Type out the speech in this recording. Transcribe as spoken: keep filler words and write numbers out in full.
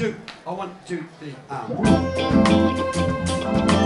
two, oh, one, two, three, um.